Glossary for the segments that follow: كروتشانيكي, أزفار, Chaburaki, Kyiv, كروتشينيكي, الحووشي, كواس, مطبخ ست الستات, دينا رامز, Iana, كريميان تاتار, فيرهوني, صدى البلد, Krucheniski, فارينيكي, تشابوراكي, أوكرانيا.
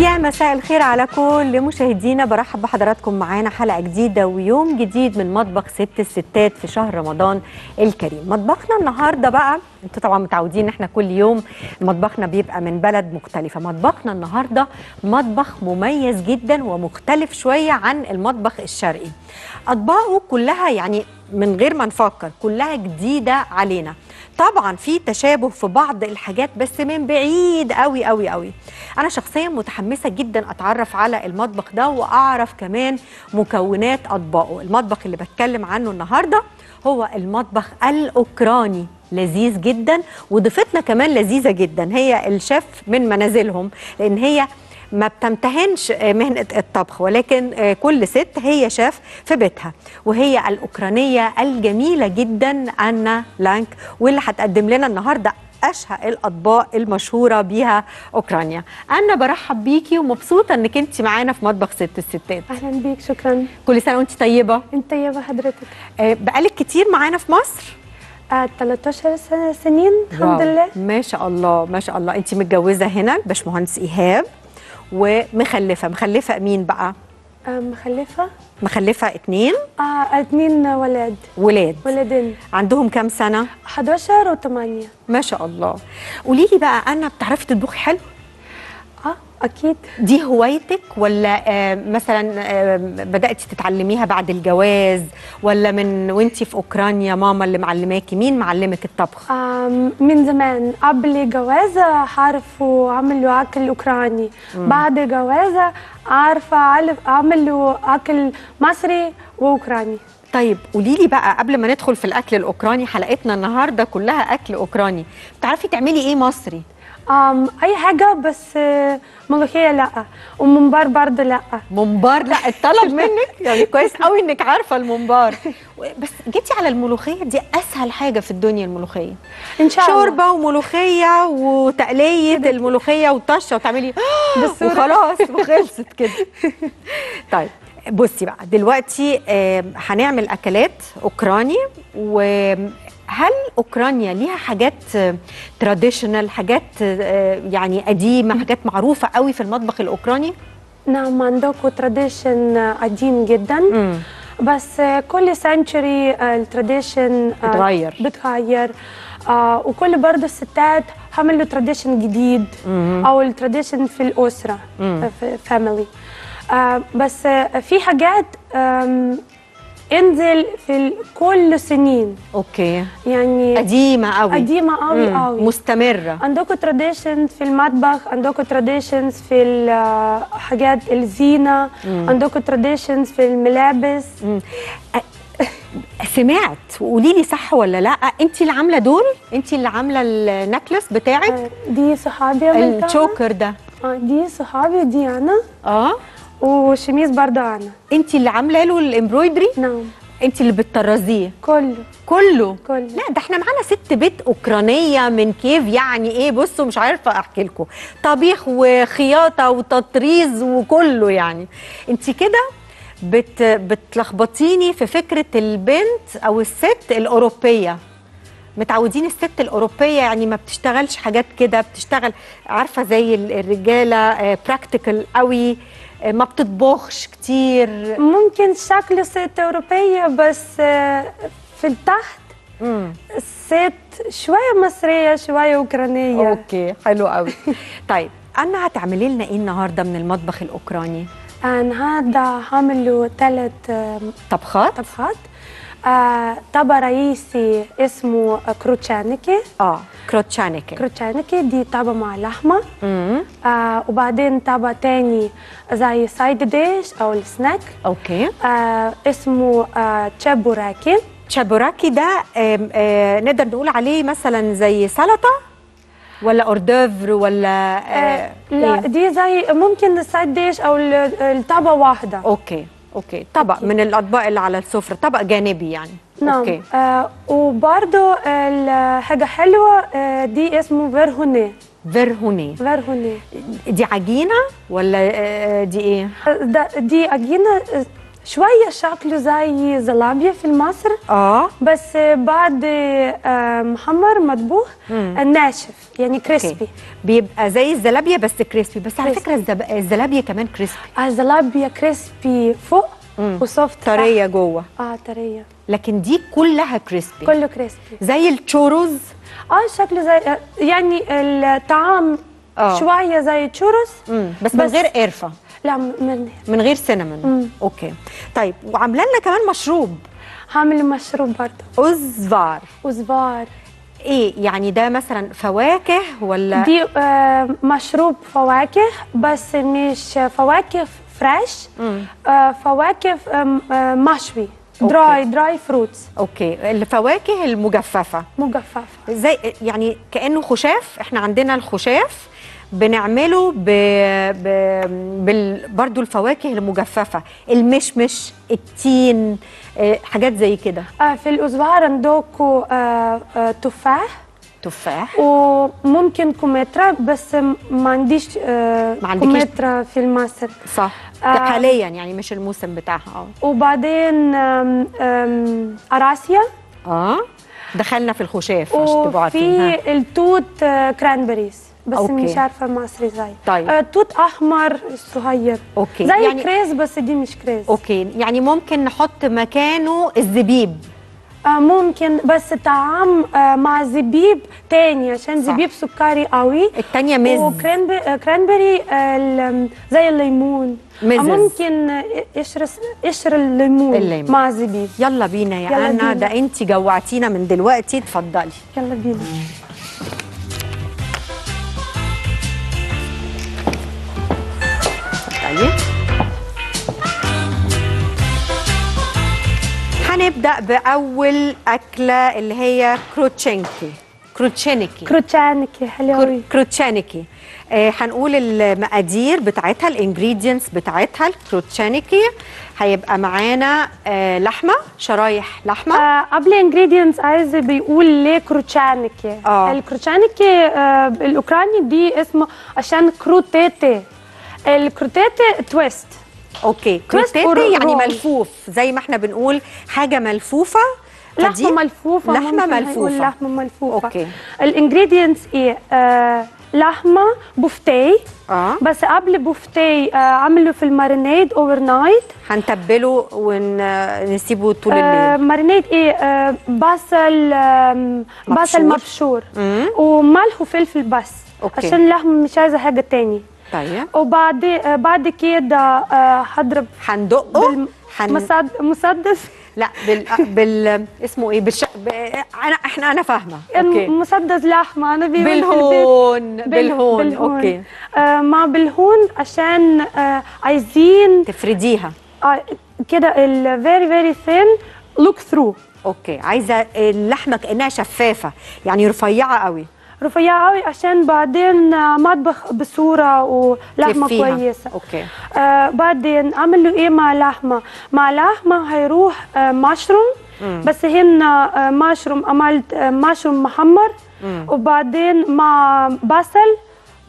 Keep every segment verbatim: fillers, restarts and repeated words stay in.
يا مساء الخير على كل مشاهدينا، برحب بحضراتكم معانا حلقه جديده ويوم جديد من مطبخ ست الستات في شهر رمضان الكريم. مطبخنا النهارده بقى، انتوا طبعا متعودين ان احنا كل يوم مطبخنا بيبقى من بلد مختلفه، مطبخنا النهارده مطبخ مميز جدا ومختلف شويه عن المطبخ الشرقي. اطباقه كلها يعني من غير ما نفكر كلها جديده علينا، طبعا في تشابه في بعض الحاجات بس من بعيد قوي قوي قوي. انا شخصيا متحمسه جدا اتعرف على المطبخ ده واعرف كمان مكونات اطباقه. المطبخ اللي بتكلم عنه النهارده هو المطبخ الاوكراني، لذيذ جدا وضيفتنا كمان لذيذه جدا، هي الشيف من منازلهم، لان هي ما بتمتهنش مهنة الطبخ ولكن كل ست هي شاف في بيتها، وهي الأوكرانية الجميلة جدا أنا لانك، واللي هتقدم لنا النهاردة أشهى الأطباق المشهورة بيها أوكرانيا. أنا برحب بيكي ومبسوطة إنك أنت معانا في مطبخ ست الستات. أهلا بيك، شكرا. كل سنة وأنت طيبة. أنت طيبة حضرتك. بقالك كتير معانا في مصر؟ ثلاث عشرة سنين الحمد لله. ما شاء الله ما شاء الله. أنت متجوزة هنا الباشمهندس إيهاب ومخلفه. مخلفه مين بقى؟ مخلفه مخلفه اتنين. اه اتنين ولاد. ولاد ولدين. عندهم كام سنه؟ حداشر وثمانية. ما شاء الله. قولي لي بقى انا، بتعرفي تطبخي حلو؟ اه اكيد. دي هوايتك ولا آه مثلا آه بداتي تتعلميها بعد الجواز، ولا من وانتي في اوكرانيا ماما اللي معلماكي؟ مين معلمك الطبخ؟ آه من زمان قبل الجواز هعرف اعمل له اكل اوكراني، بعد الجواز عارفه اعمل له اكل مصري واوكراني. طيب قولي لي بقى قبل ما ندخل في الاكل الاوكراني، حلقتنا النهارده كلها اكل اوكراني، بتعرفي تعملي ايه مصري؟ أم أي حاجة بس ملوخية لأ، وممبار برضه لأ. ممبار لأ، الطلب منك يعني كويس قوي إنك عارفة الممبار، بس جيتي على الملوخية دي أسهل حاجة في الدنيا الملوخية. إن شاء الله. شوربة وملوخية وتقلية الملوخية وطشة وتعملي وخلاص وخلصت كده. طيب بصي بقى دلوقتي هنعمل أكلات أوكراني، و هل اوكرانيا ليها حاجات تراديشنال، حاجات يعني قديمه، حاجات معروفه قوي في المطبخ الاوكراني؟ نعم عندكم تراديشن قديم جدا، مم. بس كل سنتشري التراديشن بتغير بتغير وكل برضه الستات عملوا تراديشن جديد، مم. او التراديشن في الاسره فاميلي، بس في حاجات انزل في كل سنين. اوكي. يعني قديمه قوي قديمه قوي قوي مستمره. عندكم تراديشنز في المطبخ، عندكم تراديشنز في حاجات الزينه، عندكم تراديشنز في الملابس. مم. سمعت، وقولي لي صح ولا لا، انت اللي عامله دول؟ انت اللي عامله النكلس بتاعك؟ دي صحابي، التشوكر ده دي صحابي ديانا. اه وشميز برضه انا. انت اللي عامله له الامبرويدري؟ نعم. انت اللي بتطرزيه؟ كله كله كله. لا ده احنا معانا ست بيت اوكرانيه من كييف، يعني ايه بصوا مش عارفه احكي لكم، طبيخ وخياطه وتطريز وكله. يعني انت كده بت بتلخبطيني في فكره البنت او الست الاوروبيه، متعودين الست الاوروبيه يعني ما بتشتغلش حاجات كده، بتشتغل عارفه زي الرجاله براكتيكال قوي، ما بتطبخش كتير. ممكن شكل ست أوروبية بس في التحت ست شوية مصرية شوية أوكرانية. أوكي حلو قوي. طيب أنا هتعملي لنا إيه النهاردة من المطبخ الأوكراني؟ النهاردة هعمل ثلاث طبخات. طبخات. آه، طبق رئيسي اسمه كروتشانيكي. اه كروتشانيكي. كروتشانيكي دي طبق مع لحمه. امم آه، وبعدين طبق تاني زي سايد ديش او السناك. اوكي. آه، اسمه آه، تشابوراكي. تشابوراكي ده آه، آه، نقدر نقول عليه مثلا زي سلطه ولا اوردوفر ولا آه، آه، لا إيه؟ دي زي ممكن السايد ديش او الطبق واحده. اوكي اوكي. طبق أوكي. من الاطباق اللي على السفره، طبق جانبي يعني. نعم. اوكي. آه وبرده حاجه حلوه آه دي اسمه فيرهوني. فيرهوني. فيرهوني دي عجينه ولا آه دي ايه؟ دي عجينه شويه شكله زي زلابيا في المصر اه بس بعد محمر مطبوخ ناشف يعني كريسبي، بيبقى زي الزلابيا بس كريسبي. بس على فكره الزلابيا كمان كريسبي. الزلابيا كريسبي فوق وسوفت طريه جوه اه طريه، لكن دي كلها كريسبي، كله كريسبي زي التشوروز اه شكله زي يعني الطعام آه. شويه زي التشوروز بس, بس من غير قرفه، لا من من غير سينامون. مم. اوكي طيب، وعامله لنا كمان مشروب. هعمل مشروب برضه أزفار. أزفار ايه يعني؟ ده مثلا فواكه ولا دي آه مشروب فواكه بس مش فواكه فريش، آه فواكه آه مشوي دراي دراي فروتس. اوكي الفواكه المجففه، مجففه زي يعني كانه خشاف، احنا عندنا الخشاف بنعمله ب... ب... بال... برضو الفواكه المجففه، المشمش، التين، حاجات زي كده. آه في الأزوار عندكم آه آه تفاح، تفاح وممكن كمثرى بس ما عنديش آه كمثرى في مصر صح آه حاليا يعني مش الموسم بتاعها. وبعدين آم آم أراسيا اه دخلنا في الخشاف عشان تبقوا عارفين. وفي التوت آه كرانبريز بس أوكي. مش عارفه مصري زي طيب. آه، توت احمر صغير زي يعني... كريز بس دي مش كريز. اوكي يعني ممكن نحط مكانه الزبيب آه ممكن بس طعام آه مع زبيب تاني عشان صح. زبيب سكري قوي، التانيه مز وكرانبري آه زي الليمون آه ممكن قشر قشر الليمون, الليمون مع زبيب. يلا بينا يا انا، ده انت جوعتينا من دلوقتي، اتفضلي يلا بينا. هنبدأ بأول أكلة اللي هي كروتشينكي. كروتشينكي كروتشينكي حلوة. كروتشينكي آه هنقول المقادير بتاعتها، الانجريدينتس بتاعتها. الكروتشينكي هيبقى معانا آه لحمه، شرايح لحمه. آه قبل الانجريدينتس عايز بيقول ليه كروتشينكي آه. الكروتشينكي آه الأوكراني دي اسمه عشان كروتيتي، الكروتيتي تويست. اوكي كروتيتي يعني ملفوف، زي ما احنا بنقول حاجه ملفوفه، لحمه ملفوفه، لحمه ملفوفه لحمه ملفوفه اوكي. الانجريدينتس ايه؟ آه لحمه بوفتي اه بس قبل بوفتي آه عمله في المارينيد اوفر نايت، هنتبله ونسيبه طول الليل. آه مارينيد ايه؟ آه بصل آه بصل مبشور وملح وفلفل بس أوكي. عشان اللحمه مش عايزه حاجه تاني طيب. وبعد بعد كده هضرب هندقه بالمصد... مسدس لا بال بال اسمه ايه بالش... ب... انا احنا انا فاهمه اوكي مسدس لحمه انا بيقول بالهون. بال... بالهون بالهون اوكي آه مع بالهون عشان آه عايزين تفرديها آه كده ال very very thin look through اوكي. عايزه اللحمه كانها شفافه يعني رفيعه قوي، رفيعة قوي عشان بعدين مطبخ بصورة ولحمة كويسة أوكي. آه بعدين أعملوا إيه مع لحمة؟ مع لحمة هيروح آه مشروم مم. بس هنا آه مشروم، عملت آه مشروم محمر مم. وبعدين مع بصل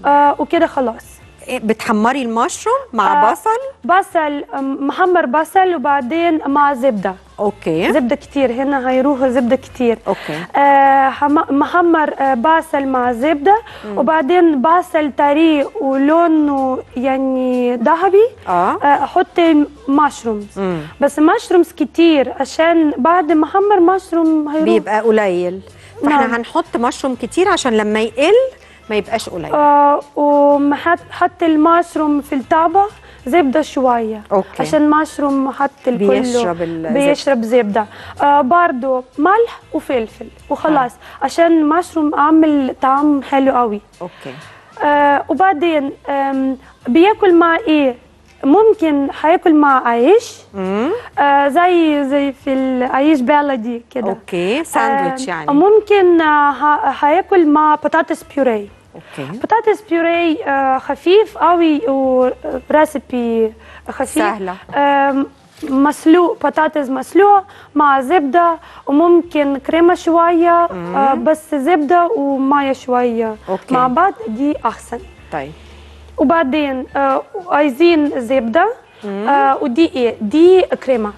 آه وكده خلاص. بتحمري المشروم مع آه بصل؟ بصل محمر بصل وبعدين مع زبدة اوكي، زبده كتير هنا هيروح زبده كتير اوكي. آه محمر آه بصل مع زبده مم. وبعدين بصل طري ولونه يعني ذهبي اه احط آه مشرومز مم. بس مشرومز كتير عشان بعد محمر مشروم هيروح بيبقى قليل، فاحنا نعم. هنحط مشروم كتير عشان لما يقل ما يبقاش قليل اه. وحط المشروم في الطابه زبده شويه أوكي. عشان مشروم حط الكل بيشرب الزبده، بيشرب زبده آه برضو ملح وفلفل وخلاص آه. عشان مشروم اعمل طعم حلو قوي اوكي آه. وبعدين بياكل مع ايه؟ ممكن هياكل مع عيش آه زي زي في العيش بلدي كده اوكي ساندويتش آه. يعني ممكن هياكل مع بطاطس بيوريه اوكي. بطاطس بيوري خفيف قوي وريسبي خفيف سهله مسلوق، بطاطس مسلوقه مع زبده وممكن كريمه شويه بس زبده وميه شويه أوكي. مع بعض دي احسن طيب. وبعدين عايزين زبده آه ودي ايه؟ دي كريمه.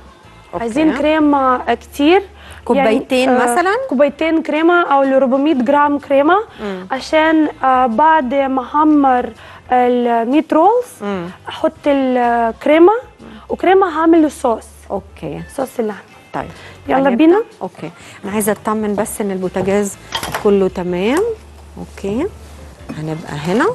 أوكي. عايزين كريمه كتير، كوبايتين يعني مثلا، كوبايتين كريمه او أربعمية جرام كريمه، مم. عشان بعد ما احمر الميت رولز احط الكريمه، وكريمه هعمل الصوص. اوكي صوص اللحمه. طيب يلا بينا. اوكي انا عايزه اطمن بس ان البوتاجاز كله تمام. اوكي هنبقى هنا.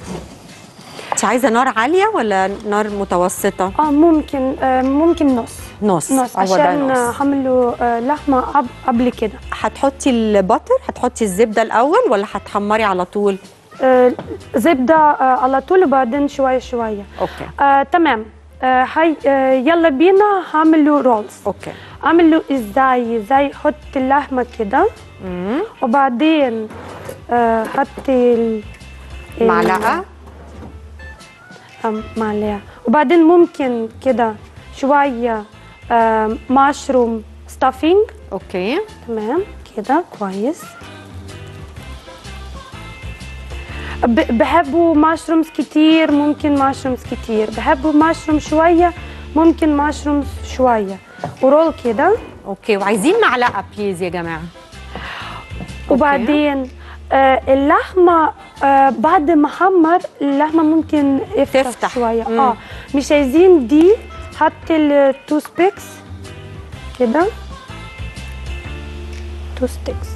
انت عايزه نار عاليه ولا نار متوسطه؟ اه ممكن آه ممكن نص نص, نص. عشان هعمله آه لحمه قبل كده. هتحطي الباتر، هتحطي الزبده الاول ولا هتحمري على طول؟ آه زبده آه على طول وبعدين شويه شويه. اوكي آه تمام. آه هاي آه يلا بينا هعمله رولز. اوكي اعمله ازاي؟ زي حط اللحمه كده وبعدين آه حطي معلقه معلقه وبعدين ممكن كده شويه مشروم ستافينج. اوكي تمام كده كويس. بحبوا مشرومز كتير، ممكن مشرومز كتير، بحبوا مشروم شويه، ممكن مشروم شويه، ورول كده. اوكي وعايزين معلقه بليز يا جماعه. وبعدين آه اللحمه آه بعد ما حمر اللحمه ممكن افتح, افتح. شويه. مم. اه مش عايزين دي. حطي التو ستيكس كده، تو ستيكس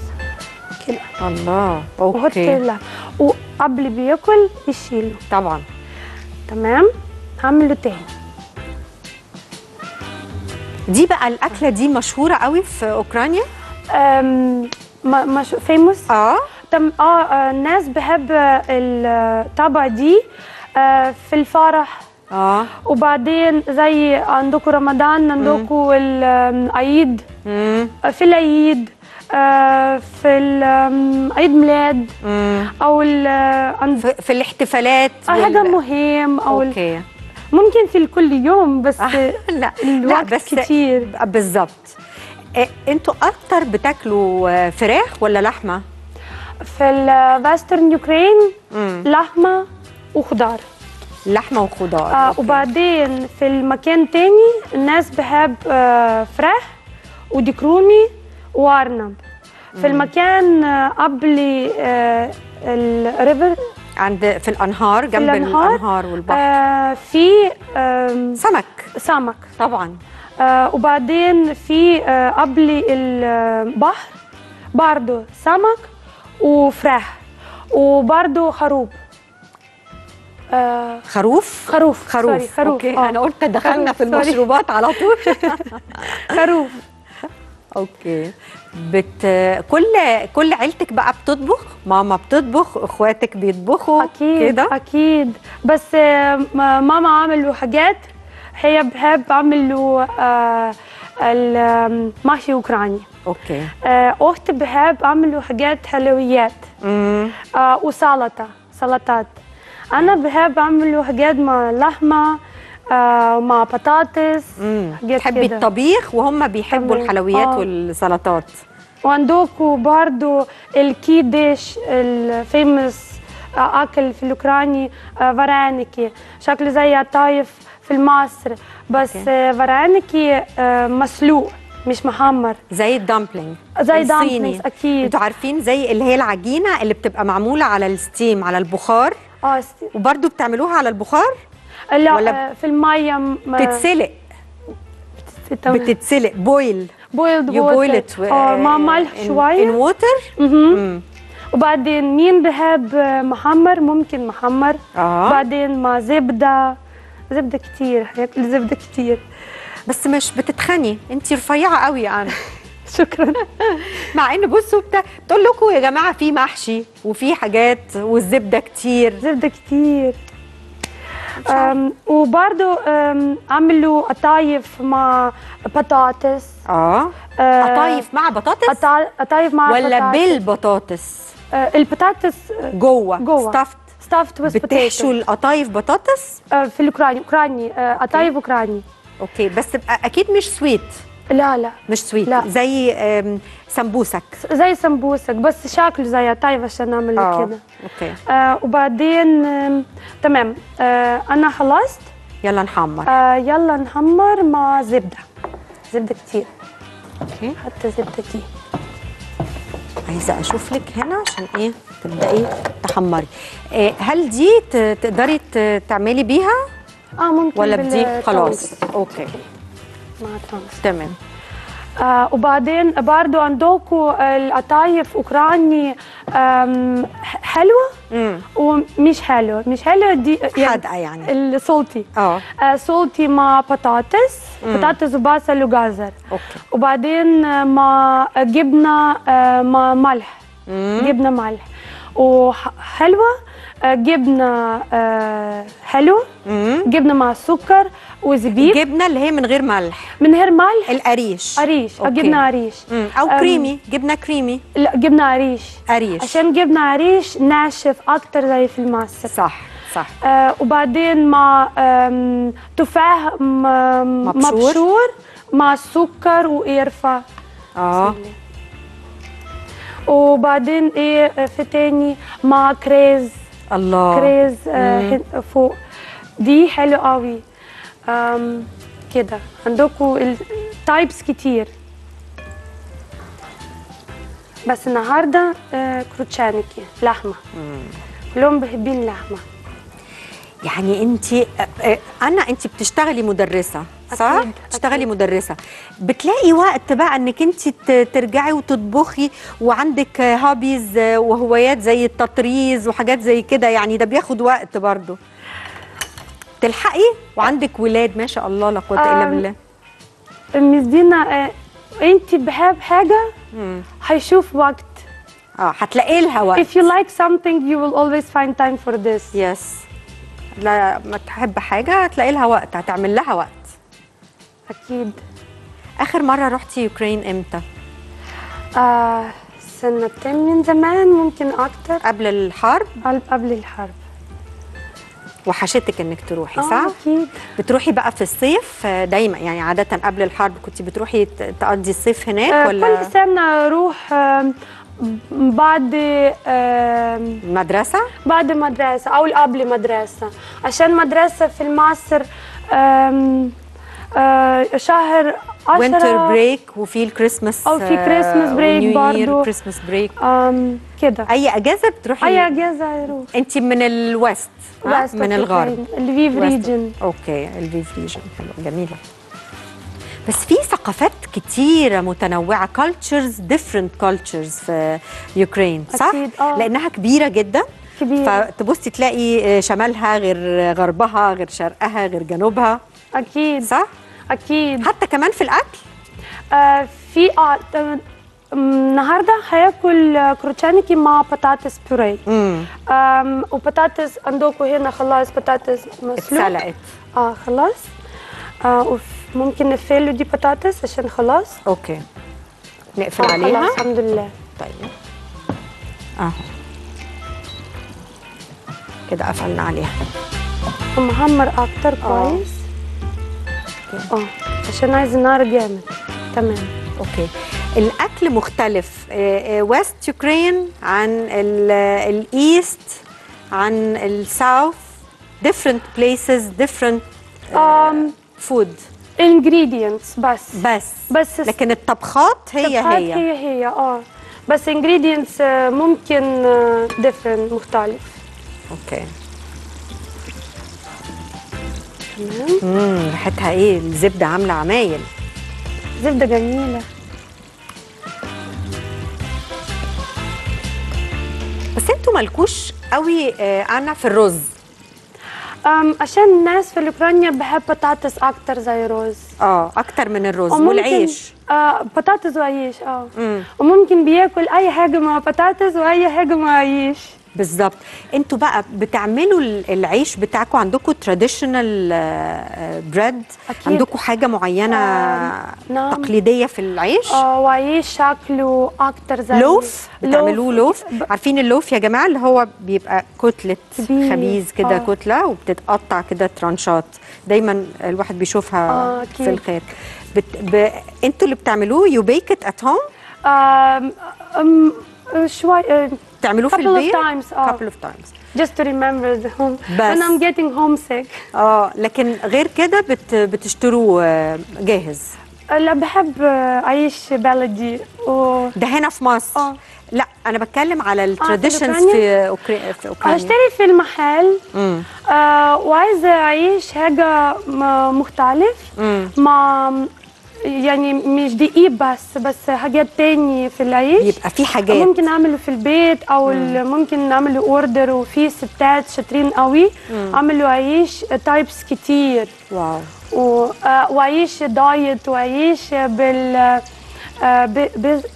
كده. الله اوكي. وقبل بياكل يشيله طبعا. تمام هعمله تاني. دي بقى الاكله دي مشهوره قوي في اوكرانيا؟ امم مش فيموس. اه تم. اه الناس بحب الطبق دي آه في الفرح. اه وبعدين زي عندكم رمضان، عندكم العيد، في العيد آه في عيد ميلاد، او في, في الاحتفالات حاجه مهم، او اوكي ممكن في كل يوم بس آه لا الوقت لا بس كتير بالظبط. إيه انتوا اكتر بتاكلوا فراخ ولا لحمه؟ في الويسترن يوكرين لحمه وخضار. لحمه وخضار آه وبعدين في المكان تاني الناس بحب آه فراخ وديك رومي وارنب. في المكان آه قبل آه الريفر، عند في الانهار، جنب في الأنهار. الانهار والبحر آه في آه سمك سمك طبعا. آه وبعدين في آه قبل البحر برضه سمك وفراخ وبرضه خروب. آه خروف خروف خروف سوري. اوكي آه. انا قلت دخلنا في المشروبات على طول. خروف. اوكي بت... كل كل عيلتك بقى بتطبخ؟ ماما بتطبخ، اخواتك بيطبخوا اكيد كده؟ اكيد بس ماما عملوا حاجات هي بحب عملوا آه المحشي اوكراني. اوكي آه اخت بحب عملوا حاجات حلويات امم آه وسلطه سلطات. انا بحب اعمل حاجات مع لحمه آه ومع بطاطس. بتحبي الطبيخ وهم بيحبوا الحلويات آه. والسلطات. وعندكم برضو الكيديش الفيمس آه اكل في الاوكراني آه فارينيكي، شكله زي الطايف في مصر بس آه فارينيكي آه مسلوق مش محمر، زي الدامبلينج زي الدامبلينج اكيد. انتوا عارفين زي اللي هي العجينه اللي بتبقى معموله على الستيم على البخار. اه وبرضه بتعملوها على البخار؟ لا ولا في الميه ما... بتتسلق بتتسلق بويل بويل بويل اه مع ملح شويه ان ووتر. وبعدين مين بحب محمر ممكن محمر آه. بعدين مع زبده زبده كتير، هياكل زبده كتير بس مش بتتخني، انت رفيعه قوي يعني. شكرا. مع ان بصوا بتا... بتقول لكم يا جماعه في محشي وفي حاجات والزبده كتير زبده كتير. وبرده عملوا قطايف مع بطاطس. اه قطايف مع بطاطس؟ قطايف مع بطاطس ولا بالبطاطس؟ آه البطاطس جوه جوه ستافت ستافت ويز بوتيتو. بتحشوا القطايف بطاطس؟ آه في الاوكراني اوكراني آه قطايف اوكراني. اوكي بس اكيد مش سويت. لا لا مش سويت لا. زي سمبوسك زي سمبوسك بس شكله زي طايف عشان نعمل كده. اوكي آه وبعدين آه تمام آه انا خلصت يلا نحمر. آه يلا نحمر مع زبده، زبده كتير. اوكي حتى زبده كتير. عايزه اشوف لك هنا عشان ايه تبداي تحمري. آه هل دي تقدري تعملي بيها؟ اه ممكن ولا بدي خلاص؟ اوكي مع التونس تمام. آه وبعدين برضو عندكم القطايف اوكراني حلوه ومش حلوه، مش حلوه دي حادقه يعني السلطي. اه سلطي مع بطاطس، بطاطس وبصل وجزر. اوكي وبعدين مع جبنه مع ملح، جبنه ملح وحلوه، جبنه حلوه، جبنه مع سكر وزبيب. جبنه اللي هي من غير ملح، من غير ملح، القريش، قريش، جبنه قريش او كريمي، جبنه كريمي. لا جبنه قريش، قريش عشان جبنه قريش ناشف اكتر زي في المعسل. صح صح. آه وبعدين مع تفاح مبشور. مبشور مع سكر وقرفه. اه وبعدين ايه في تاني مع كريز. الله كريز. آه فوق دي حلو قوي. أم كده عندكم التايبس كتير، بس النهارده آه كروتشانيكي لحمه. مم. كلهم بيحبين لحمه. يعني انت آه آه انا انت بتشتغلي مدرسه صح؟ أكيد. بتشتغلي أكيد. مدرسه، بتلاقي وقت بقى انك انت ترجعي وتطبخي وعندك هابيز وهوايات زي التطريز وحاجات زي كده، يعني ده بياخد وقت برضه تلحقي وعندك ولاد ما شاء الله لا قوه الا بالله. ميس دينا انت بحب حاجه هيشوف وقت. اه هتلاقي لها وقت. If you like something you will always find time for this. يس. لا ما تحب حاجه هتلاقي لها وقت، هتعمل لها وقت. اكيد. اخر مره رحتي يوكرين امتى؟ آه سنتين من زمان ممكن اكتر. قبل الحرب؟ قبل الحرب. وحشتك انك تروحي صح؟ اكيد. بتروحي بقى في الصيف دايما يعني عاده قبل الحرب كنت بتروحي تقضي الصيف هناك أه ولا؟ كل سنه اروح بعد المدرسه؟ بعد المدرسه او قبل المدرسه، عشان مدرسه في مصر شهر عشرة وينتر بريك وفي الكريسماس او في كريسماس بريك برضه كريسماس بريك كده. اي اجازه بتروحي؟ اي اجازه اروح. انت من الوست؟ وست من الغرب الفيف ريجن. اوكي الفيف ريجن حلو جميله. بس في ثقافات كتيره متنوعه كالتشرز ديفرنت كالتشرز في يوكرين صح؟ أكيد. آه. لانها كبيره جدا كبيره، فتبصي تلاقي شمالها غير غربها غير شرقها غير جنوبها. اكيد صح؟ اكيد. حتى كمان في الاكل؟ آه في آه النهارده هياكل كروتشانيكي مع بطاطس بوريه. امم وبطاطس عندكم هنا خلاص بطاطس مسلوقه اتسلقت. اه خلاص. آه ممكن نقفله دي بطاطس عشان خلاص. اوكي نقفل آه عليها خلاص الحمد لله. طيب اهو كده قفلنا عليها. نحمر اكتر كويس. اه عشان عايز النار جامد. تمام اوكي. الاكل مختلف ويست يوكرين عن الايست عن الساوث ديفرنت بليسز ديفرنت فود انجريدينتس بس بس بس لكن الطبخات هي هي هي هي اه بس انجريدينتس ممكن ديفرنت مختلف. اوكي تمام. امم ريحتها ايه؟ الزبده عامله عمايل. زبده جميله. بس انتوا مالكوش قوي آه انا في الرز. امم عشان الناس في اوكرانيا بحب بطاطس اكتر زي الرز. اه اكتر من الرز والعيش. اه بطاطس وعيش اه مم. وممكن بياكل اي حاجه مع بطاطس واي حاجه مع عيش. بالظبط. انتوا بقى بتعملوا العيش بتاعكم عندكم تراديشنال بريد؟ عندكم حاجه معينه آه تقليديه في العيش؟ اه وعيش شكله اكتر زي لوف. بتعملوه لوف؟ عارفين اللوف يا جماعه اللي هو بيبقى كتله خبيز كده آه. كتله وبتتقطع كده ترانشات، دايما الواحد بيشوفها آه في الخير. بت... ب... انتوا اللي بتعملوه يو بيك ات هوم؟ شوي تعملوه في البيت couple of times just to remember the home when I'm getting homesick. اه لكن غير كده بت بتشتروه جاهز؟ لا بحب اعيش بلدي و... ده هنا في مصر. اه لا انا بتكلم على التراديشنز في اوكرانيا. اشتري في المحل آه وعايزه اعيش حاجه مختلف مم. مع يعني مش دقيق بس بس حاجات تاني في العيش. يبقى في حاجات ممكن اعمله في البيت او مم. ممكن اعمله اوردر وفي ستات شاطرين قوي عملوا عيش تايبس كتير. واو. وعيش دايت وعيش بال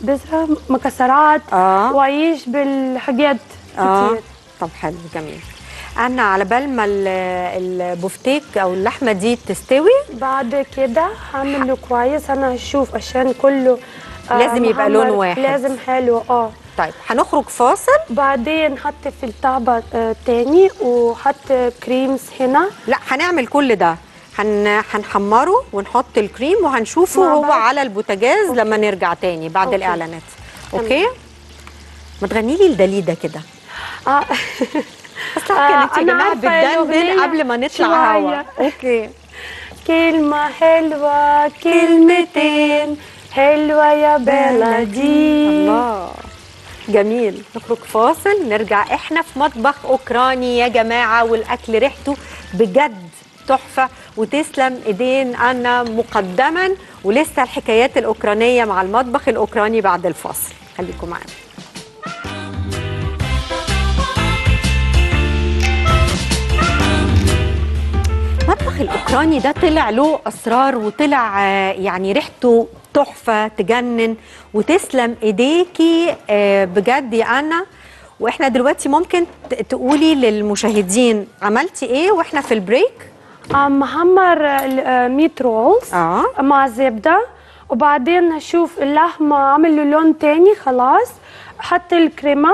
بذره مكسرات آه. وعيش بالحاجات آه. كتير. طب حلو جميل. أنا على بال ما البفتيك أو اللحمة دي تستوي بعد كده هعمله كويس. أنا هشوف عشان كله لازم يبقى لون واحد لازم حلو. اه طيب هنخرج فاصل بعدين نحط في الطعبة تاني وحط كريمز هنا. لا هنعمل كل ده هن هنحمره ونحط الكريم وهنشوفه هو على البوتاجاز لما نرجع تاني بعد أوكي. الإعلانات. أوكي ما تغني لي الدليدة كده. اه اصلا كانت يا بتدندن قبل ما نطلع هوا. اوكي كلمة حلوة كلمتين حلوة يا بلدي. الله جميل. نخرج فاصل نرجع احنا في مطبخ اوكراني يا جماعة والاكل ريحته بجد تحفة. وتسلم ايدين انا مقدما ولسه الحكايات الاوكرانية مع المطبخ الاوكراني بعد الفاصل. خليكم معانا. المطبخ الأوكراني ده طلع له أسرار وطلع يعني ريحته تحفة تجنن. وتسلم إيديكي بجد يا أنا. وإحنا دلوقتي ممكن تقولي للمشاهدين عملتي إيه وإحنا في البريك؟ محمر ميت رولز آه. مع زبدة وبعدين هشوف اللحمة عمل له لون تاني خلاص. حط الكريمة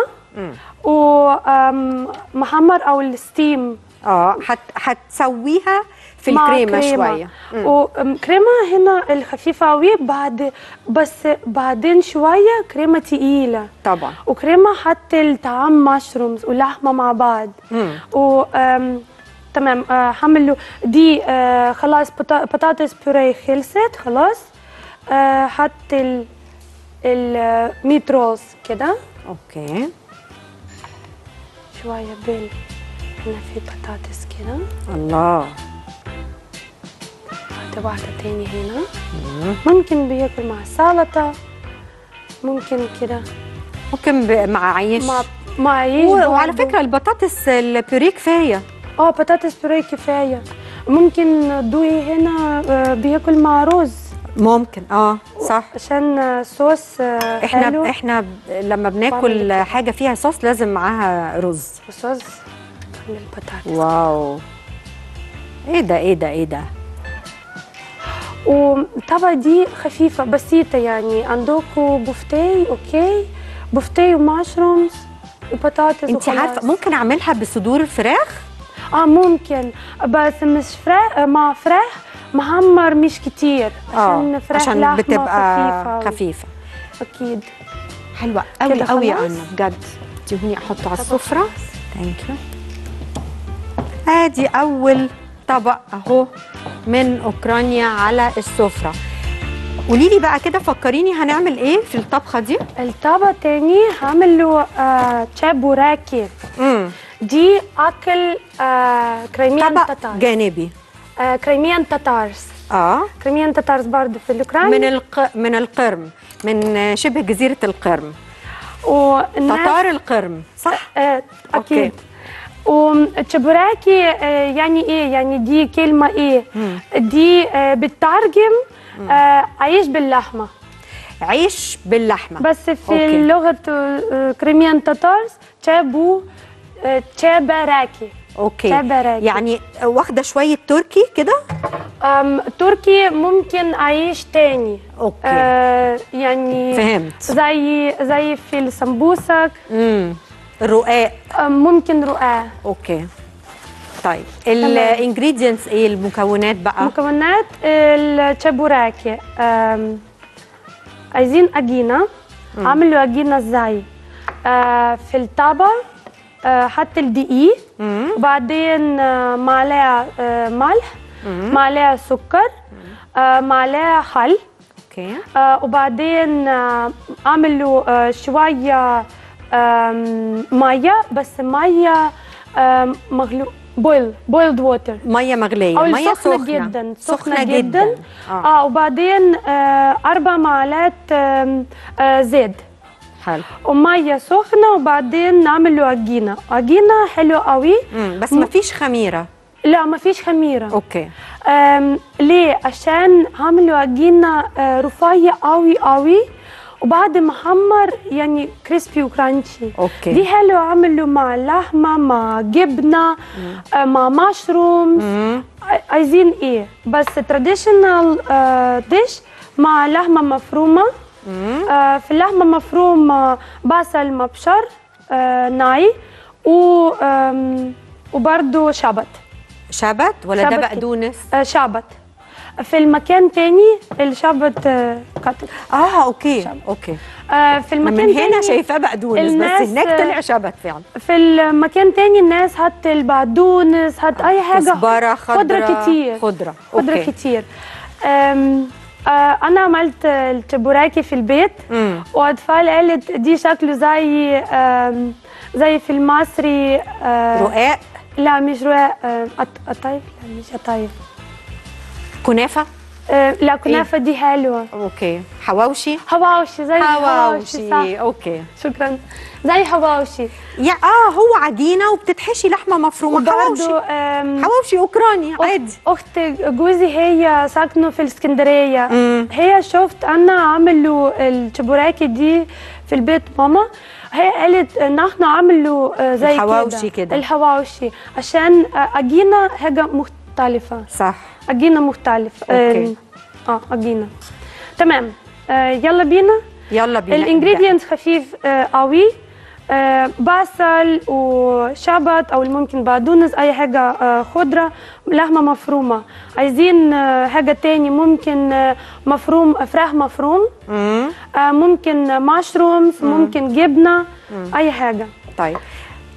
ومحمر أو الستيم. اه هتسويها في الكريمه شويه. وكريمه هنا الخفيفه قوي بعد بس بعدين شويه كريمه تقيله طبعا. وكريمه حتى الطعام مشرومز ولحمه مع بعض. و تمام هعمل له دي آه خلاص بطاطس بوريه خلصت خلاص. آه حتى الميت رولز كده. اوكي شويه بال هنا في بطاطس كده. الله حط واحدة تاني هنا. مم. ممكن بياكل مع سلطة ممكن كده ممكن مع عيش مع, مع عيش. وعلى فكرة البطاطس البوريه كفاية. اه بطاطس بوريه كفاية. ممكن دوي هنا بياكل مع رز ممكن. اه صح عشان الصوص احنا حلو. احنا لما بناكل حاجة فيها صوص لازم معاها رز وصوص. واو ايه ده ايه ده ايه ده. وطبعا دي خفيفه بسيطه يعني. عندكوا بفتي اوكي بفتي ومشرومز وبطاطس. انت عارفه ممكن اعملها بصدور الفراخ. اه ممكن بس مش فراخ مع فراخ محمر مش كتير عشان فراخ عشان لحمة بتبقى خفيفه خفيفه اكيد. حلوه قوي قوي يا انا بجد. تديني احطه على السفره. ثانك يو. ادي اول طبق اهو من اوكرانيا على السفره. قولي لي بقى كده فكريني هنعمل ايه في الطبخه دي؟ الطبق التاني هعمل له آه تشابوراكي. امم دي اكل آه كريميان تاتار جانبي. آه كريميان تاتارز. اه كريميان تاتارز برضه في الاوكران من الق... من القرم من شبه جزيره القرم. والناس... تاتار القرم صح؟ آه اكيد. أوكي. وتشابوراكي يعني ايه؟ يعني دي كلمه ايه؟ دي بتترجم عيش باللحمه. عيش باللحمه بس في لغه كريميان تاتارز تشابو تشابوراكي. اوكي تشابوراكي. يعني واخده شويه تركي كده. تركي ممكن عيش تاني. اوكي آه يعني فهمت. زي زي في السمبوسك. امم الرقاق ممكن رقاق. اوكي طيب الانجريدينتس ايه المكونات بقى؟ مكونات التشابوراكي عايزين عجينه. عملوا عجينه ازاي؟ في الطابة حط الدقيق وبعدين معلقة ملح معلقة سكر معلقة خل وبعدين أعمل له شوية مية بس مية مغلوق بويل بويلد ووتر ميه مغليه أو ميه سخنه جدا سخنه جدا, جداً. آه. اه وبعدين آه اربع معلقات آه آه زيت حلو وميه سخنه وبعدين نعمل له عجينه عجينه حلوه قوي بس م... مفيش خميره لا مفيش خميره اوكي آه ليه عشان هعمل له عجينه آه رفيع قوي قوي وبعد ما حمر يعني كريسبي وكرانشي اوكي دي حلو اعمله مع لحمه مع جبنه آه مع مشرومز عايزين ايه بس تراديشنال آه ديش مع لحمه مفرومه آه في اللحمه مفرومه بصل مبشر آه ناعي و وبرده شبت شبت ولا ده بقدونس آه شبت في المكان تاني الشبت قطر اه اوكي شبت. اوكي آه في المكان من هنا شايفاه بقدونس بس هناك طلع شبت فعلا في المكان تاني الناس هات البقدونس هات آه. اي حاجه خضره خضره كتير خضره خضره كتير آم آه انا عملت الشبوراكي في البيت واطفال قالت دي شكله زي زي في المصري رقاق لا مش رقاق قطايف لا مش قطايف كنافه؟ آه لا كنافه إيه؟ دي حلوه اوكي حواوشي؟ حواوشي زي حواوشي حواوشي اوكي شكرا زي حواوشي يا اه هو عجينه وبتتحشي لحمه مفرومه حواوشي حواوشي اوكراني عادي اخت جوزي هي ساكنه في الاسكندريه هي شفت انا عامله الشبوراكي دي في البيت ماما هي قالت ان احنا عامله زي الحواوشي كده الحواوشي عشان عجينه حاجه مختلفه صح عجينه مختلف اوكي اه عجينه تمام آه يلا بينا يلا بينا الانجريدينتس خفيف آه قوي آه بصل وشبت او ممكن بقدونس اي حاجه آه خضره لحمه مفرومه عايزين آه حاجه تاني ممكن آه مفروم فراخ مفروم آه ممكن مشرومز ممكن جبنه اي حاجه طيب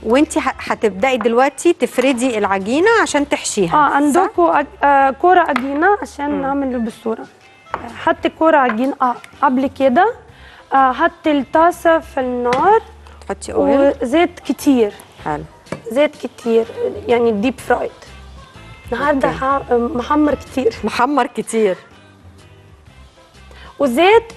وانتي هتبداي دلوقتي تفردي العجينه عشان تحشيها اه عندكم آه كوره عجينه عشان نعمل بالصوره حطي كوره عجينه اه قبل كده آه حطي الطاسه في النار تحطي اويل وزيت كتير حلو زيت كتير يعني ديب فرايد النهارده محمر كتير محمر كتير وزيت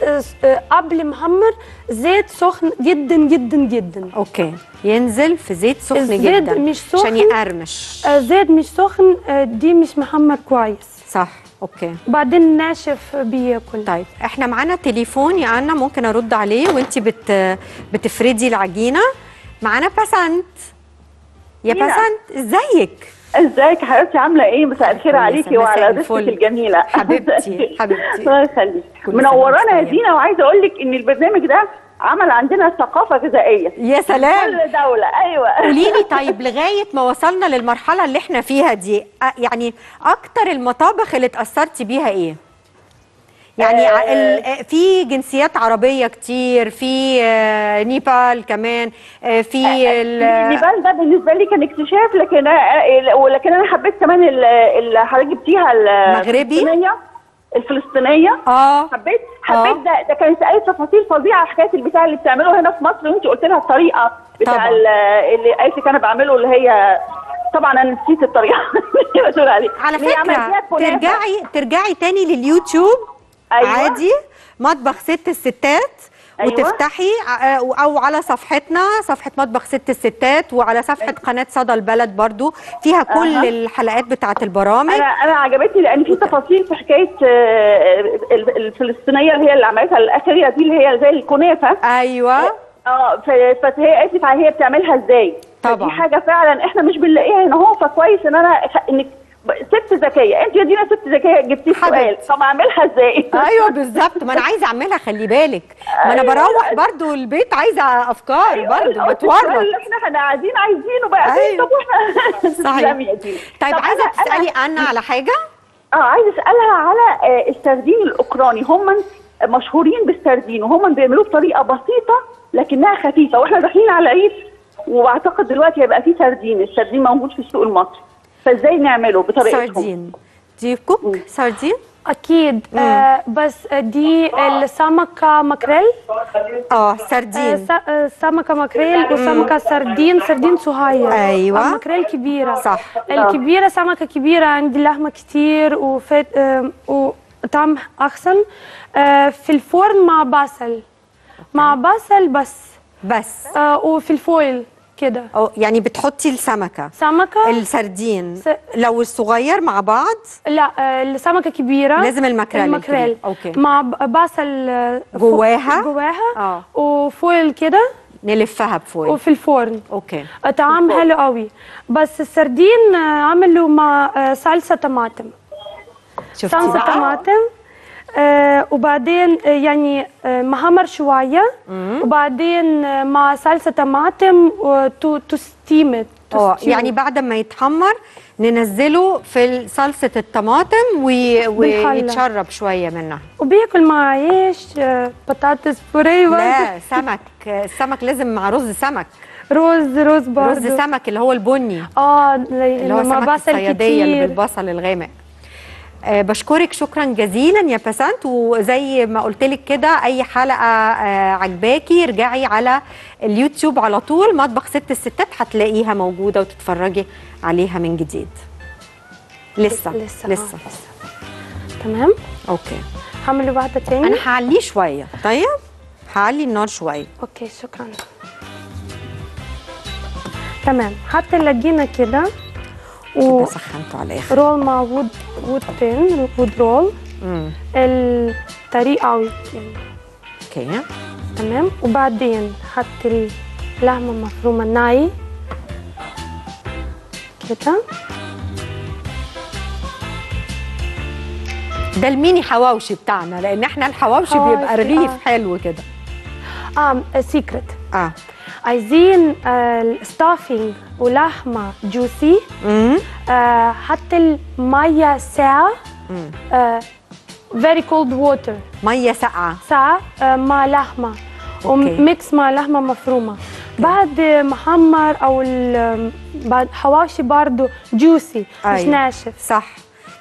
قبل محمر زيت سخن جدا جدا جدا اوكي ينزل في زيت سخن الزيت جدا الزيت مش سخن عشان يقرمش زيت مش سخن دي مش محمر كويس صح اوكي وبعدين ناشف بياكل طيب احنا معانا تليفون يا انا ممكن ارد عليه وانت بت بتفردي العجينه معانا بسنت يا بسنت ازيك ازيك حبيبتي عامله ايه مساء الخير عليكي وعلى رزقك الجميله حبيبتي حبيبتي الله يخليك منورانا يا دينا وعايزه اقول لك ان البرنامج ده عمل عندنا ثقافه غذائيه يا سلام كل دوله ايوه قولي لي طيب لغايه ما وصلنا للمرحله اللي احنا فيها دي يعني اكتر المطابخ اللي اتاثرتي بيها ايه؟ يعني آه في جنسيات عربيه كتير في آه نيبال كمان آه في آه نيبال ده بالنسبه لي كان اكتشاف لكن آه ولكن انا حبيت كمان اللي حضرتك جبتيها المغربي الفلسطينيه اه حبيت حبيت آه. ده ده كانت اي تفاصيل فظيعه حكايه البتاع اللي بتعمله هنا في مصر وانت قلت لها الطريقه بتاع اللي قالت لك انا بعمله اللي هي طبعا انا نسيت الطريقه على فكره ترجعي ترجعي تاني لليوتيوب أيوة. عادي مطبخ ست الستات أيوة. وتفتحي او على صفحتنا صفحه مطبخ ست الستات وعلى صفحه قناه صدى البلد برضو فيها كل أه. الحلقات بتاعه البرامج انا انا عجبتني لان في تفاصيل في حكايه الفلسطينيه اللي هي اللي عملتها الاخيره دي اللي هي زي الكنافه ايوه اه فهي اسف هي بتعملها ازاي طبعا دي حاجه فعلا احنا مش بنلاقيها هنا هو فكويس ان انا انك ست ذكيه انت يا دينا ست ذكيه جبتي سؤال طب اعملها ازاي ايوه بالظبط ما انا عايزه اعملها خلي بالك ما انا بروح برضو البيت عايزه افكار أيوة. برضو بتورط احنا قاعدين عايزينه بقى أيوة. طب واحنا صحيح طيب عايزه تسالي انا على حاجه اه عايزه اسالها على السردين الاوكراني هم مشهورين بالسردين وهم بيعملوه بطريقه بسيطه لكنها خفيفه، واحنا داخلين على العيد واعتقد دلوقتي هيبقى في سردين، السردين موجود في السوق المصري، فازاي نعمله بطريقتهم؟ سردين دي كوك سردين اكيد آه، بس دي السمكه ماكريل اه سردين آه، سمكه ماكريل وسمكه سردين، سردين صغير ايوه ماكريل كبيره صح، الكبيره سمكه كبيره عندي لحمه كتير وفت آه، وطعم احسن آه، في الفرن مع بصل مع بصل بس بس آه، وفي الفويل كده اه، يعني بتحطي السمكه سمكه السردين س... لو الصغير مع بعض لا السمكه كبيره لازم الماكريل الماكريل مع بصل جواها جواها اه وفويل كده نلفها بفويل وفي الفرن اوكي طعم حلو قوي. بس السردين عملوا مع صلصه طماطم صلصه طماطم آه، وبعدين آه يعني آه مهمر شويه مم. وبعدين آه مع صلصه طماطم وتستيمت اه، يعني بعد ما يتحمر ننزله في صلصه الطماطم وي... ويتشرب شويه منها وبياكل مع عيش آه بطاطس بوري لا سمك السمك لازم مع رز سمك رز رز برضه رز سمك اللي هو البني اه اللي هو سمك الصياديه اللي بالبصل الغامق. أه بشكرك شكرا جزيلا يا بسنت، وزي ما قلتلك كده اي حلقه أه عجباكي ارجعي على اليوتيوب على طول مطبخ ست الستات هتلاقيها موجوده وتتفرجي عليها من جديد. لسه لسه لسه تمام اوكي هعمل واحده تاني انا هعليه شويه طيب هعلي النار شويه اوكي شكرا تمام حتى العجينه كده و سخنته على الاخر رول مع وود وود بين وود رول امم الطريقه قوي يعني. اوكي تمام وبعدين حط اللحمه المفرومه ناي كده ده الميني حواوشي بتاعنا لان احنا الحواوشي بيبقى رغيف آه. حلو كده اه سيكريت اه عايزين الستافينج ولحمه جوسي آه، حتى الميه ساقعه آه، very cold water ميه ساقعه ساقعه آه، مع لحمه وميكس مع لحمه مفرومه بعد محمر او بعد حواشي برضه جوسي أيوة. مش ناشف صح.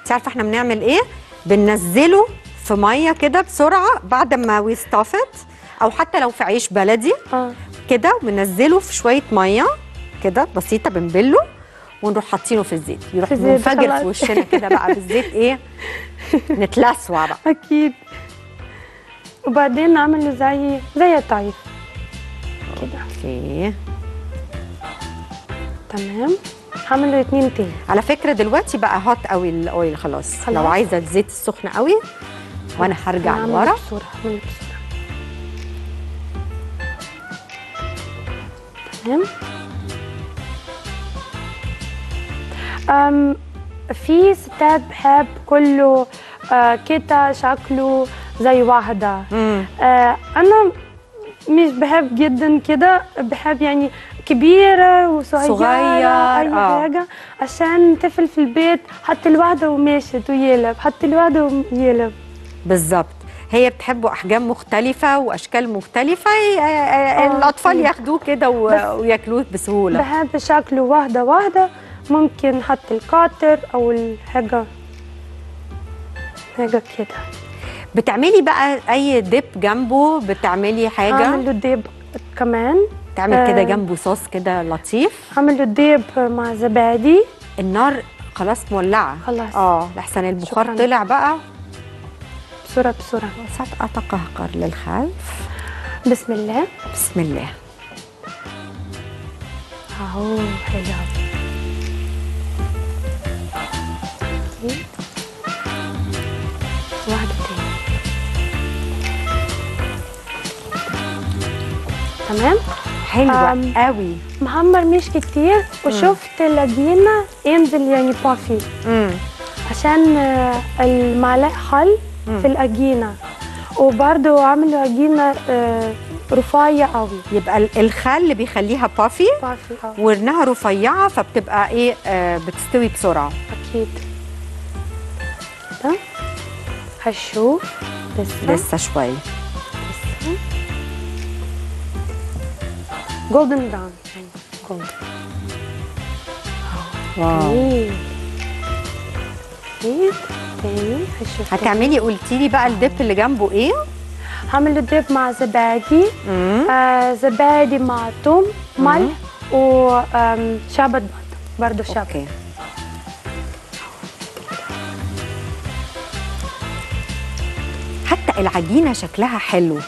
انت عارفه احنا بنعمل ايه؟ بننزله في ميه كده بسرعه بعد ما ويستافت او حتى لو في عيش بلدي آه. كده وننزله في شويه ميه كده بسيطه بنبله ونروح حاطينه في الزيت يروح منفجر في وشنا كده بقى بالزيت ايه نتلسوع بقى اكيد. وبعدين نعمله زي زي الطايف كده اوكي تمام هعمله اتنين تاني. على فكره دلوقتي بقى هوت قوي الاويل خلاص. خلاص لو عايزه الزيت السخن قوي وانا هرجع لورا بسرعه هعمله بسرعه تمام. أم في ستات بحب كله آه كده شكله زي واحدة آه، أنا مش بحب جدا كده بحب يعني كبيرة وصغيرة صغير أي آه. حاجة عشان طفل في البيت حتى الواحدة وماشت ويلعب حتى الواحدة ويلعب بالظبط. هي بتحبوا أحجام مختلفة وأشكال مختلفة آه. الأطفال ياخدوه كده وياكلوه بسهولة. بحب شكله واحدة واحدة ممكن حتى القاطر او الحاجه حاجه كده. بتعملي بقى اي ديب جنبه؟ بتعملي حاجه؟ اعمل له ديب كمان تعمل آه كده جنبه صوص كده لطيف. اعمل له ديب مع زبادي. النار خلاص مولعه خلاص اه لحسن البخار طلع بقى بسرعه بسرعه. سأتقهقر للخلف. بسم الله بسم الله اهو حلو واحدة تاني تمام حلوة قوي مهمر مش كتير وشفت العجينة ينزل يعني بافي عشان المعلقة حل في العجينة وبرضه عملوا عجينة رفيعة قوي يبقى الخل بيخليها بافي وانها رفيعة فبتبقى ايه بتستوي بسرعة اكيد. هشوف لسه لسه شويه لسه golden brown. Gold. واو. ايه. ايه تاني هشوف. هتعملي قلتي لي بقى الدب اللي جنبه ايه؟ هعمل له ديب مع زبادي، آه زبادي مع توم، ملح وشعبط برضه شعبط. اوكي. حتى العجينه شكلها حلو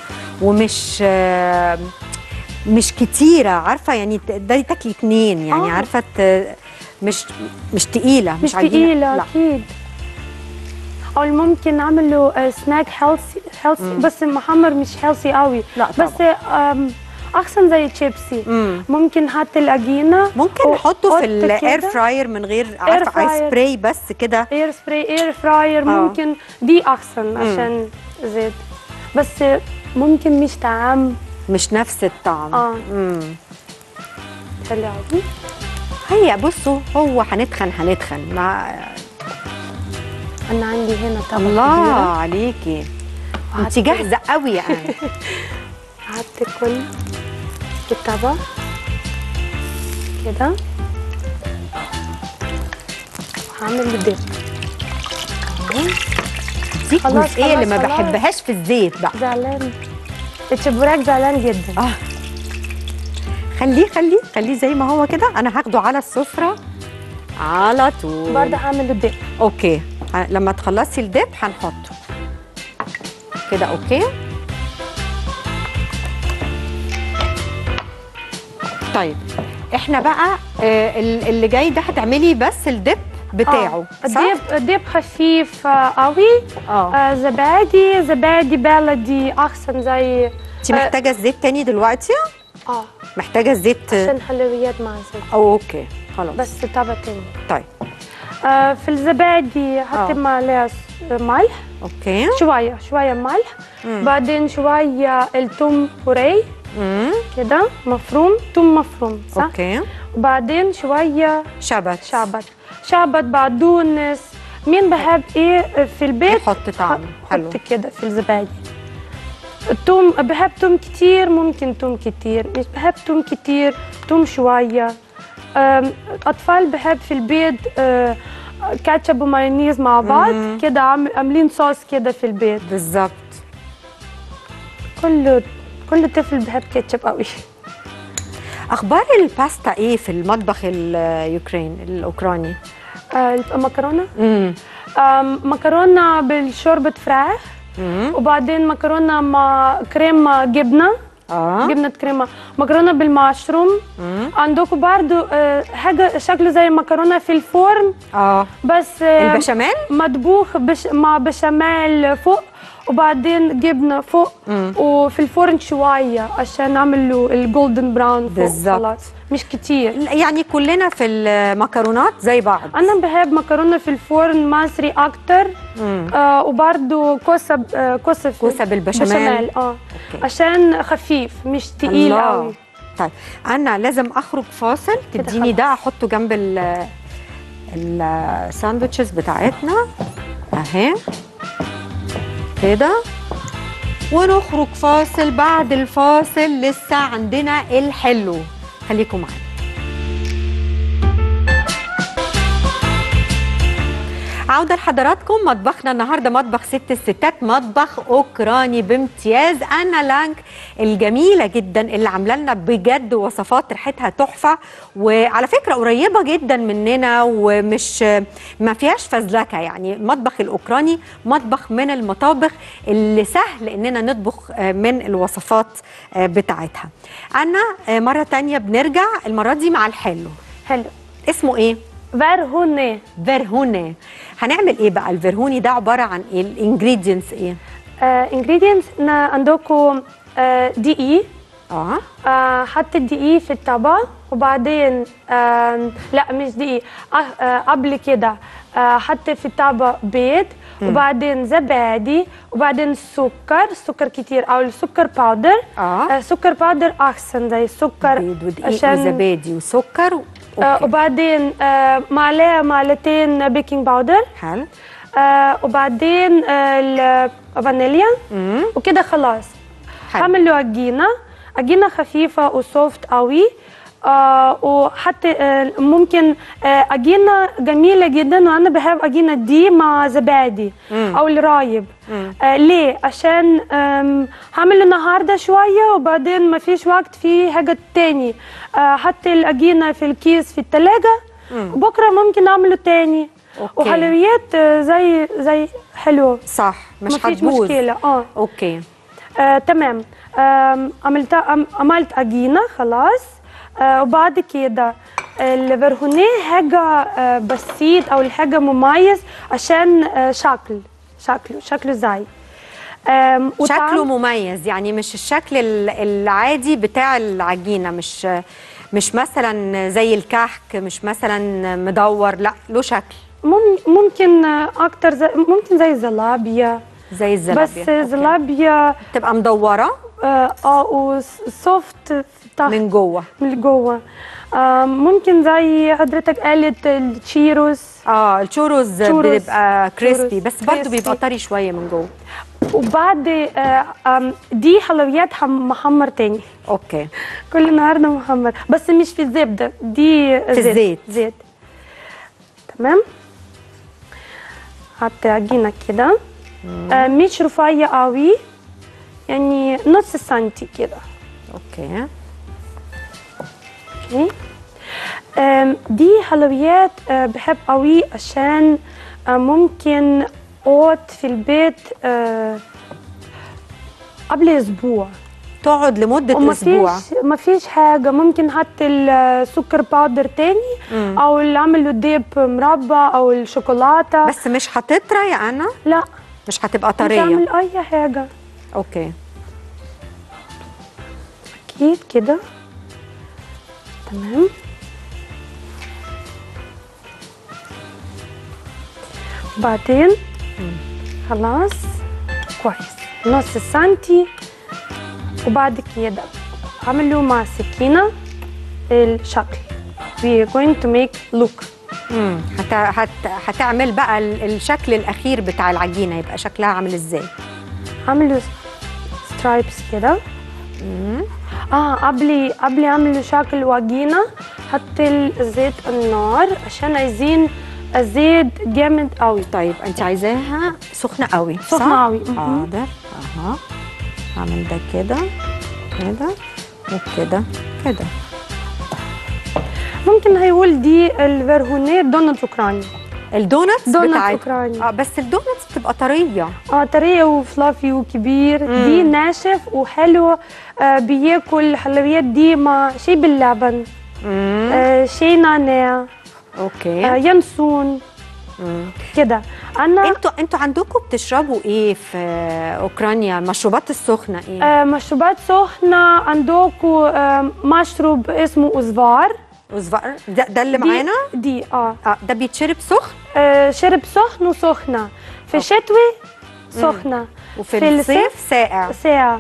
ومش آه مش كتيره، عارفه يعني تقدري تاكلي اتنين يعني، آه. عارفه مش مش تقيله، مش, مش تقيله لا. اكيد. او ممكن اعمل له سناك هيلثي هيلثي بس محمر مش هيلثي قوي، لا طبعا. بس احسن زي تشيبسي. مم. ممكن حتى العجينه ممكن نحطه في الاير فراير من غير عارفه ايس سبراي، بس كده اير سبراي اير فراير ممكن دي احسن عشان زيت، بس ممكن مش طعم مش نفس الطعم. اه امم حلوه. هيا بصوا هو هنتخن هنتخن مع انا عندي هنا طبق. الله كبيرة. عليكي انت جاهزه قوي يعني. قعدت كل الطبق كده وهعمل الدب. دي الجزئيه اللي ما بحبهاش في الزيت بقى، زعلان الشبراك زعلان جدا. اه خليه خليه خليه زي ما هو كده، انا هاخده على السفره على طول. برضه هعمل الدب. اوكي لما تخلصي الدب هنحطه كده. اوكي طيب احنا بقى اللي جاي ده هتعملي بس الدب بتاعه. آه. صح؟ ديب ديب خفيف قوي. آه. آه زبادي زبادي بلدي احسن زي. انت محتاجه الزيت تاني دلوقتي؟ اه محتاجه الزيت عشان حلويات مع زيت. اوكي خلاص بس طبق تاني. طيب آه في الزبادي هتم عليها ملح. اوكي شويه شويه ملح. مم. بعدين شويه التوم بوري كده مفروم، توم مفروم صح؟ اوكي وبعدين شويه شبت شبت شبت بقدونس. مين بحب ايه في البيت يحط طعم حلو كده في الزبادي. التوم بحب توم كتير ممكن توم كتير، مش بحب توم كتير توم شويه. اطفال بحب في البيت كاتشب ومايونيز مع بعض كده، عاملين صوص كده في البيت بالظبط. كله كل طفل بحب كاتشب قوي. اخبار الباستا ايه في المطبخ اليوكرين الاوكراني؟ المكرونه مكرونه بالشوربه فراخ، وبعدين مكرونه مع كريمه جبنه. آه. جبنه كريمه، مكرونه بالمشروم. عندكم برضو حاجه شكله زي مكرونه في الفرن. اه بس البشاميل مطبوخ بش مع بشاميل فوق وبعدين جبنه فوق. مم. وفي الفرن شويه عشان نعمل له الجولدن براون بالظبط، مش كتير يعني. كلنا في المكرونات زي بعض. انا بحب مكرونه في الفرن مصري اكتر. آه وبرده كوسه كوسه كوسه بالبشاميل. اه أوكي. عشان خفيف مش تقيل قوي. طيب انا لازم اخرج فاصل، تديني ده احطه جنب ال الساندوتشز بتاعتنا اهي كده، ونخرج فاصل. بعد الفاصل لسه عندنا الحلو، خليكم معانا. عودة لحضراتكم مطبخنا النهارده مطبخ ست الستات، مطبخ اوكراني بامتياز. انا لانك الجميله جدا اللي عامله لنا بجد وصفات ريحتها تحفه، وعلى فكره قريبه جدا مننا ومش ما فيهاش فزلكه يعني. المطبخ الاوكراني مطبخ من المطابخ اللي سهل اننا نطبخ من الوصفات بتاعتها. انا مره ثانيه بنرجع المره دي مع الحلو. حلو اسمه ايه؟ فيرهوني. فيرهوني هنعمل ايه بقى؟ الفيرهوني ده عباره عن ايه؟ الانجريدينتس ايه؟ انجريدينتس عندكم دقيق. اه حط الدقيق في الطبق وبعدين آه لا مش دقيق آه قبل كده آه حط في الطبق بيض وبعدين زبادي وبعدين سكر، سكر كتير او السكر باودر. آه. آه سكر باودر احسن زي السكر. بيض ودقيق وزبادي وسكر. آه وبعدين آه معلقه معلقتين بيكنج باودر. حلو. آه وبعدين آه الفانيليا وكده خلاص. حلو. هعمل له عجينه عجينه خفيفه وسوفت قوي، آه وحتى آه ممكن آه عجينه جميله جدا، وانا بحب العجينه دي مع زبادي مم. او الرايب. آه ليه؟ عشان هعمل النهارده شويه وبعدين ما فيش وقت في حاجه تاني. آه حتى العجينه في الكيس في الثلاجه، بكره ممكن اعمله تاني. أوكي. وحلويات زي زي حلو صح، مش هتبوظ، مفيش مشكله. اه اوكي آه، تمام. آه، عملت عملت عجينه خلاص. آه، وبعد كده الفيرهوني حاجه آه بسيط او الحاجه مميز عشان آه شكل شكله شكله زي آه شكله مميز، يعني مش الشكل العادي بتاع العجينه، مش مش مثلا زي الكحك، مش مثلا مدور، لا له شكل. ممكن اكتر زي ممكن زي الزلابيه زي الزلابيه بس الزلابيه تبقى مدوره اه, آه وسوفت من جوه من جوه. آه ممكن زي حضرتك قالت التشيروز، اه التشيروز بيبقى كريسبي بس برضه بيبقى طري شويه من جوه. وبعد آه دي حلويات محمر تاني. اوكي كل النهارده محمر بس مش في الزبده دي، في زيت زيت, زيت. تمام. حط عجينه كده آه مش رفيع قوي، يعني نص سنتي كده. اوكي اوكي آه دي حلويات آه بحب قوي عشان آه ممكن قعدت في البيت آه قبل اسبوع، تقعد لمده اسبوع ما فيش حاجه. ممكن حتى السكر باودر تاني مم. او اللي عمله ديب مربى او الشوكولاته، بس مش هتطرى يا انا، لا مش هتبقى طريه، مش هعمل اي حاجه. اوكي اكيد كده تمام. بعدين خلاص كويس نص سنتي. وبعد كده عملوا مع سكينه الشكل. We are going to make look. امم هت... هت... هتعمل بقى الشكل الاخير بتاع العجينه، يبقى شكلها عامل ازاي؟ عملوا سترايبس كده. امم اه قبل قبل عملوا شكل وعجينه، حط الزيت النار عشان عايزين الزيت جامد قوي. طيب انت عايزاها سخنه قوي صح؟ سخنه قوي. حاضر اها، هعمل ده كده كده وكده كده. ممكن هيقول دي الفيرهوني دونت اوكراني، الدونتس بتاعت اوكراني اه، بس الدونتس بتبقى طريه اه، طريه وفلافي وكبير. مم. دي ناشف وحلو آه، بياكل الحلويات دي مع شاي باللبن آه، شاي نعناع. اوكي آه ينسون كده. انا انتوا انتوا عندكم بتشربوا ايه في اوكرانيا؟ المشروبات السخنه ايه؟ آه مشروبات سخنه عندكم آه مشروب اسمه أوزفار. أوزفار ده, ده اللي معانا دي اه, آه ده بيتشرب سخن آه، شرب سخن وسخنه في الشتوي سخنه وفي في الصيف ساقع ساقع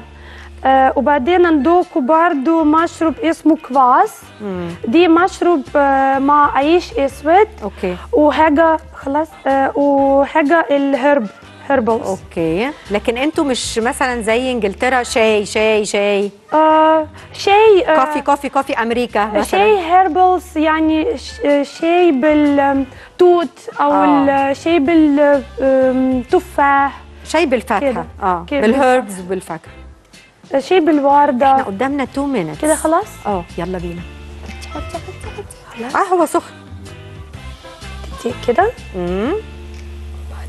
آه. وبعدين عندكم برضو مشروب اسمه كواس. مم. دي مشروب آه مع عيش اسود. اوكي وحاجه خلاص آه وحاجه الهرب هربلز. اوكي لكن انتوا مش مثلا زي انجلترا شاي شاي شاي آه شاي آه كوفي كوفي كوفي امريكا مثلا شاي هربلز، يعني شاي بالتوت او آه. شاي بالتفاح شاي بالفاكهه اه بالهربز وبالفاكهه شاي بالوردة. احنا قدامنا تو مينتس كده خلاص؟ اه يلا بينا. خلاص اه هو سخن كده. امم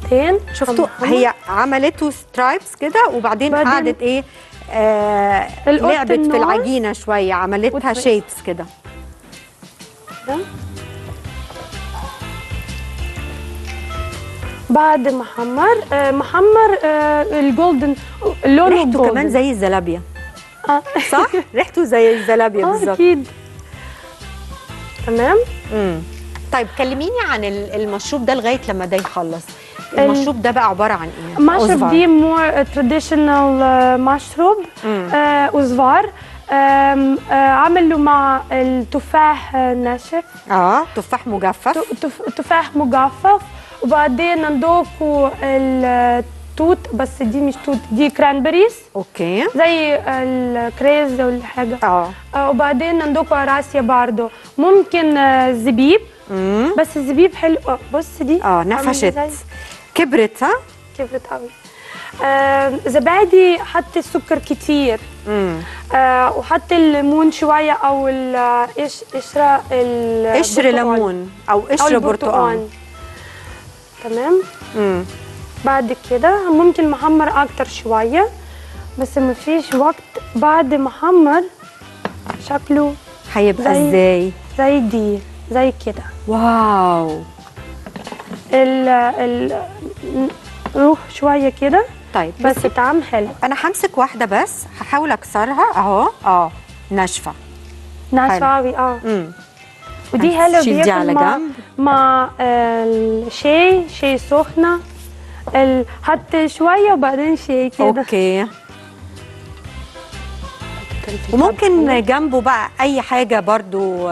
بعدين شفتوا هي عملته سترايبس كده وبعدين قعدت ايه آه لعبت في العجينه شويه، عملتها شيبس كده كده. بعد محمر آه محمر آه الجولدن لونه ريحته جولدن. كمان زي الزلابيه آه. صح ريحته زي الزلابيه آه بالظبط اكيد تمام. امم طيب كلميني عن المشروب ده لغايه لما ده يخلص. المشروب ده بقى عباره عن ايه؟ المشروب دي مور تراديشنال مشروب أوزفار آه، عملوا مع التفاح ناشف اه تفاح مجفف تفاح مجفف. وبعدين عندكم توت، بس دي مش توت، دي كرانبريز. اوكي، زي الكريز والحاجه. اه وبعدين عندكم راسيا برضه، ممكن زبيب. مم. بس الزبيب حلو. بص دي اه نفشت، كبرت. ها كبرت قوي. آه زبادي، حط السكر كتير. امم آه وحط الليمون شويه، او ايش قشره قشر ليمون او قشر برتقال. تمام. امم بعد كده ممكن محمر اكتر شويه، بس مفيش وقت. بعد محمر شكله هيبقى ازاي؟ زي دي، زي كده. واو. ال ال روح شويه كده. طيب بس طعم حلو. انا همسك واحده بس، هحاول اكسرها اهو. اه ناشفه ناشفه قوي. اه امم ودي حلوه بياكل مع مع الشاي، شاي سخنه. حط شويه وبعدين شاي كده. اوكي. وممكن جنبه بقى اي حاجه برضو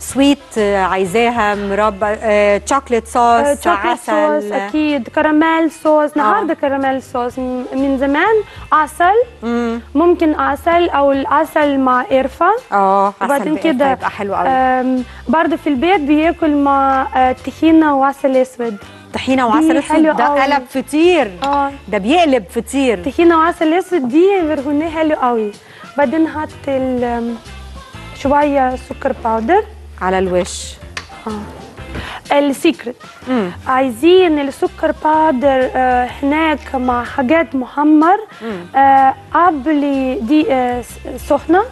سويت عايزاها، مربى، تشوكليت صوص، عسل اكيد، كراميل صوص. النهارده كراميل صوص، من زمان عسل. مم. ممكن عسل، او العسل مع قرفه. اه وبعدين كده يبقى حلو قوي. برضه في البيت بياكل مع طحينه وعسل اسود. طحينه وعسل اسود ده قلب فطير. اه ده بيقلب فطير. طحينه وعسل اسود دي فيرهوني حلو قوي. بعدين حط شويه سكر باودر على الوش. اه السيكريت، عايزين السكر باودر آه هناك مع حاجات محمر قبل آه دي آه سخنه.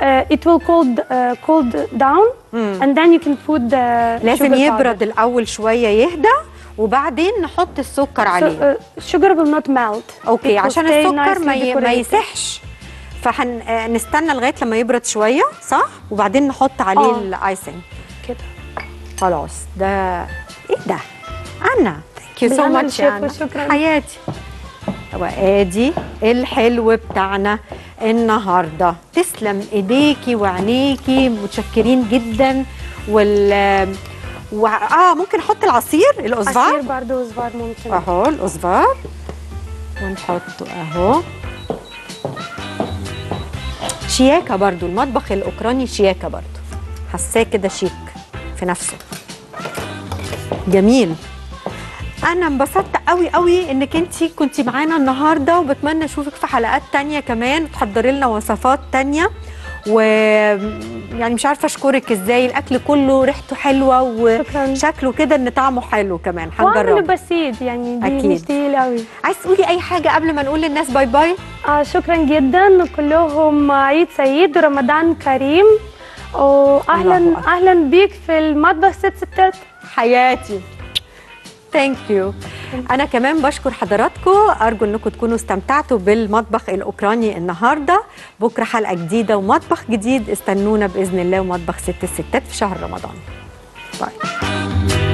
آه it will cold uh, cold down. مم. and then you can put the لازم يبرد powder. الاول شويه يهدى، وبعدين نحط السكر عليه. sugar will not melt. اوكي، عشان السكر ما ما يسحش، فهنستنى لغايه لما يبرد شويه، صح؟ وبعدين نحط عليه الايسنج كده. خلاص. ده ايه ده؟ انا ثانك يو سو ماتش يا انا حياتي. وادي الحلو بتاعنا النهارده. تسلم ايديكي وعينيكي، متشكرين جدا. وال و... اه ممكن نحط العصير، الأزفار. عصير برضه أزفار ممكن. اهو الأزفار ونحطه اهو. شياكه برضو، المطبخ الاوكراني شياكه برضو، حساه كده شيك في نفسه. جميل. انا انبسطت قوي قوي انك انت كنتي معانا النهارده، وبتمنى اشوفك في حلقات تانية كمان وتحضري لنا وصفات تانية. و يعني مش عارفه اشكرك ازاي، الاكل كله ريحته حلوه وشكله كده ان طعمه حلو كمان. هنجربه وعمله بسيط يعني، دي أكيد. مش تقيل قوي. عايز تقولي اي حاجه قبل ما نقول للناس باي باي؟ اه شكرا جدا كلهم، عيد سعيد ورمضان كريم، واهلا اهلا بيك في المطبخ ست ستات حياتي. ثانك يو. انا كمان بشكر حضراتكم، ارجو انكم تكونوا استمتعتوا بالمطبخ الاوكراني النهارده. بكره حلقه جديده ومطبخ جديد، استنونا باذن الله. ومطبخ ست الستات في شهر رمضان. باي.